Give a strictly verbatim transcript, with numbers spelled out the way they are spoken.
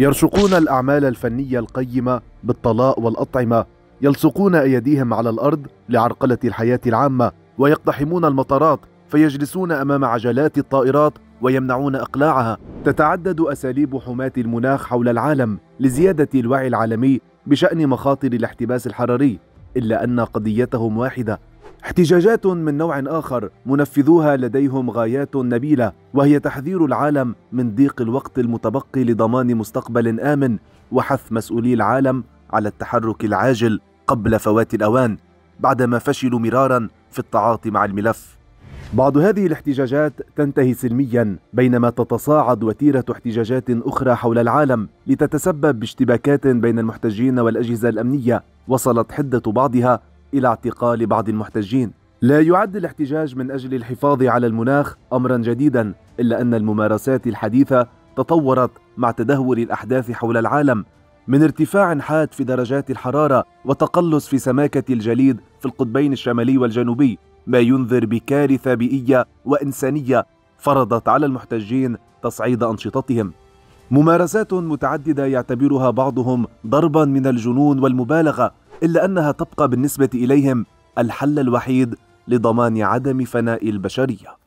يرشقون الأعمال الفنية القيمة بالطلاء والأطعمة، يلصقون أيديهم على الأرض لعرقلة الحياة العامة، ويقتحمون المطارات فيجلسون أمام عجلات الطائرات ويمنعون إقلاعها. تتعدد أساليب حماة المناخ حول العالم لزيادة الوعي العالمي بشأن مخاطر الاحتباس الحراري، إلا أن قضيتهم واحدة. احتجاجات من نوع آخر منفذوها لديهم غايات نبيلة، وهي تحذير العالم من ضيق الوقت المتبقي لضمان مستقبل آمن، وحث مسؤولي العالم على التحرك العاجل قبل فوات الأوان بعدما فشلوا مرارا في التعاطي مع الملف. بعض هذه الاحتجاجات تنتهي سلميا، بينما تتصاعد وتيرة احتجاجات أخرى حول العالم لتتسبب باشتباكات بين المحتجين والأجهزة الأمنية، وصلت حدة بعضها إلى اعتقال بعض المحتجين. لا يعد الاحتجاج من أجل الحفاظ على المناخ أمرا جديدا، إلا أن الممارسات الحديثة تطورت مع تدهور الأحداث حول العالم، من ارتفاع حاد في درجات الحرارة وتقلص في سماكة الجليد في القطبين الشمالي والجنوبي، ما ينذر بكارثة بيئية وإنسانية فرضت على المحتجين تصعيد أنشطتهم. ممارسات متعددة يعتبرها بعضهم ضربا من الجنون والمبالغة، إلا أنها تبقى بالنسبة إليهم الحل الوحيد لضمان عدم فناء البشرية.